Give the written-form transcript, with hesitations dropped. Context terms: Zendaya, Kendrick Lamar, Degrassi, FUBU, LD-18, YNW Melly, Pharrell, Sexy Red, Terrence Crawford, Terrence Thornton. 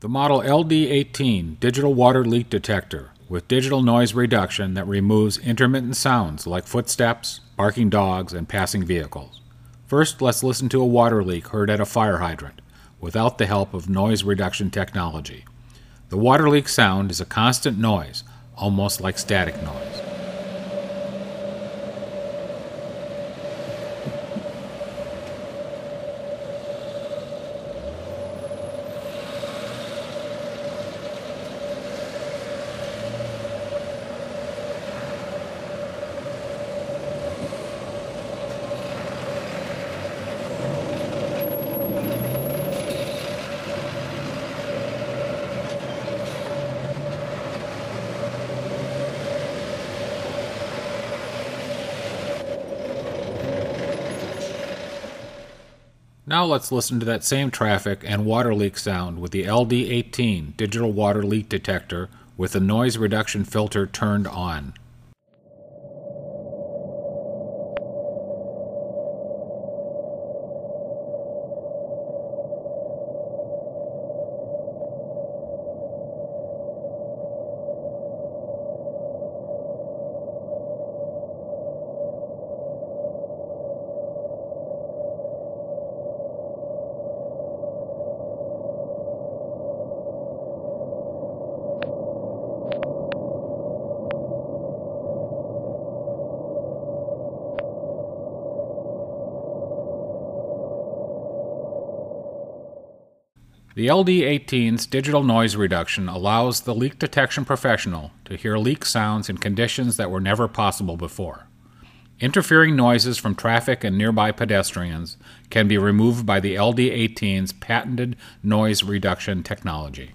The model LD-18 digital water leak detector with digital noise reduction that removes intermittent sounds like footsteps, barking dogs, and passing vehicles. First, let's listen to a water leak heard at a fire hydrant without the help of noise reduction technology. The water leak sound is a constant noise, almost like static noise. Now let's listen to that same traffic and water leak sound with the LD-18 digital water leak detector with the noise reduction filter turned on. The LD-18's digital noise reduction allows the leak detection professional to hear leak sounds in conditions that were never possible before. Interfering noises from traffic and nearby pedestrians can be removed by the LD-18's patented noise reduction technology.